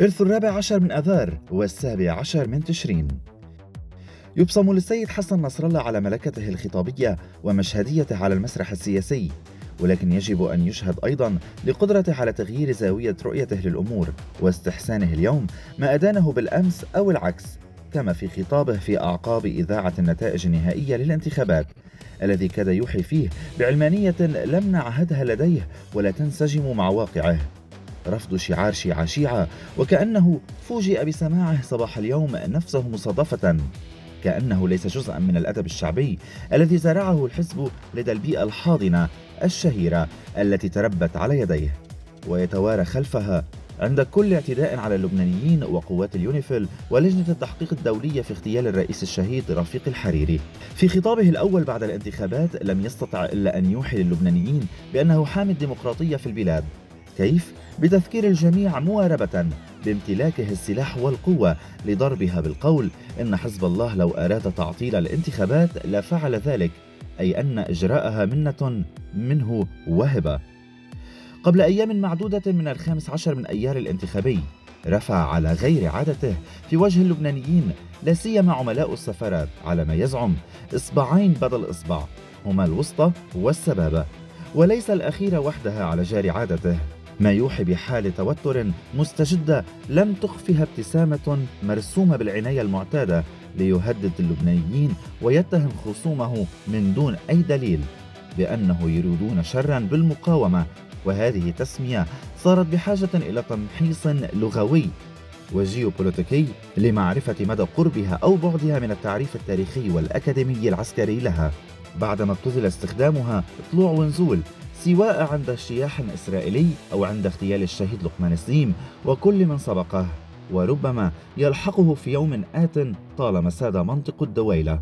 إرث 14 من آذار و17 من تشرين. يبصم للسيد حسن نصر الله على ملكته الخطابية ومشهديته على المسرح السياسي، ولكن يجب أن يشهد أيضا لقدرته على تغيير زاوية رؤيته للأمور واستحسانه اليوم ما أدانه بالأمس أو العكس، كما في خطابه في أعقاب إذاعة النتائج النهائية للانتخابات الذي كاد يوحي فيه بعلمانية لم نعهدها لديه ولا تنسجم مع واقعه، رفض شعار شيعة، وكأنه فوجئ بسماعه صباح اليوم نفسه مصادفة، كأنه ليس جزءا من الأدب الشعبي الذي زرعه الحزب لدى البيئة الحاضنة الشهيرة التي تربت على يديه، ويتوارى خلفها عند كل اعتداء على اللبنانيين وقوات اليونيفيل ولجنة التحقيق الدولية في اغتيال الرئيس الشهيد رفيق الحريري. في خطابه الأول بعد الانتخابات لم يستطع إلا أن يوحي للبنانيين بأنه حامي الديمقراطية في البلاد. كيف؟ بتفكير الجميع مواربة بامتلاكه السلاح والقوة لضربها بالقول إن حزب الله لو أراد تعطيل الانتخابات لفعل ذلك، أي أن إجراءها منة منه وهبة. قبل أيام معدودة من 15 من أيار الانتخابي رفع على غير عادته في وجه اللبنانيين، لا سيما عملاء السفارات، على ما يزعم إصبعين بدل إصبع، هما الوسطى والسبابة، وليس الأخيرة وحدها على جار عادته، ما يوحي بحال توتر مستجدة لم تخفها ابتسامة مرسومة بالعناية المعتادة ليهدد اللبنانيين ويتهم خصومه من دون أي دليل بأنه يريدون شرا بالمقاومة، وهذه تسمية صارت بحاجة إلى تمحيص لغوي وجيوبوليتيكي لمعرفة مدى قربها أو بعدها من التعريف التاريخي والأكاديمي العسكري لها، بعدما ابتذل استخدامها طلوع ونزول، سواء عند اجتياح إسرائيلي أو عند اغتيال الشهيد لقمان السليم وكل من سبقه، وربما يلحقه في يوم آت طالما ساد منطق الدويلة.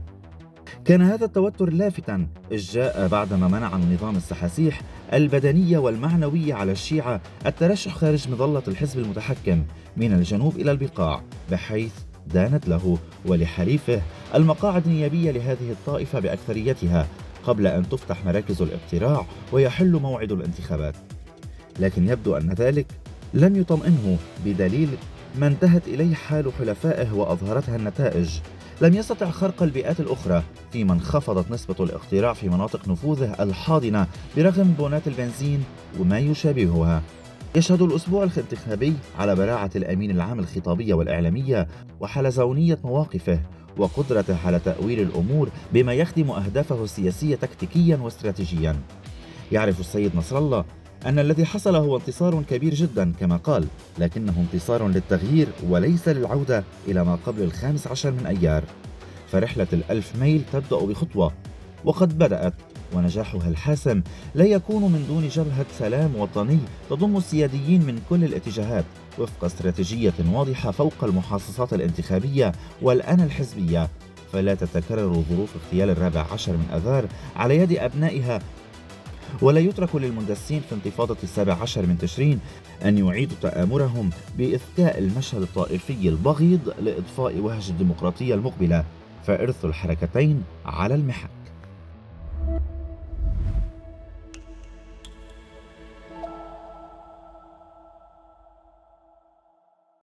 كان هذا التوتر لافتاً، إذ جاء بعدما منع النظام السحاسيح البدنية والمعنوية على الشيعة الترشح خارج مظلة الحزب المتحكم من الجنوب إلى البقاع، بحيث دانت له ولحليفه المقاعد النيابية لهذه الطائفة بأكثريتها قبل أن تفتح مراكز الاقتراع ويحل موعد الانتخابات. لكن يبدو أن ذلك لم يطمئنه، بدليل ما انتهت إليه حال حلفائه وأظهرتها النتائج. لم يستطع خرق البيئات الأخرى، فيما انخفضت نسبة الاقتراع في مناطق نفوذه الحاضنة برغم بونات البنزين وما يشابهها. يشهد الأسبوع الانتخابي على براعة الأمين العام الخطابية والإعلامية وحلزونية مواقفه وقدرته على تأويل الأمور بما يخدم أهدافه السياسية تكتيكيا واستراتيجيا. يعرف السيد نصر الله أن الذي حصل هو انتصار كبير جدا كما قال، لكنه انتصار للتغيير وليس للعودة إلى ما قبل 15 من أيار، فرحلة 1000 ميل تبدأ بخطوة وقد بدأت، ونجاحها الحاسم لا يكون من دون جبهة سلام وطني تضم السياديين من كل الاتجاهات وفق استراتيجية واضحة فوق المحاصصات الانتخابية والآن الحزبية، فلا تتكرر ظروف اغتيال 14 من آذار على يد أبنائها، ولا يترك للمندسين في انتفاضة 17 من تشرين أن يعيدوا تآمرهم بإذكاء المشهد الطائفي البغيض لإضفاء وهج الديمقراطية المقبلة، فإرث الحركتين على المحك.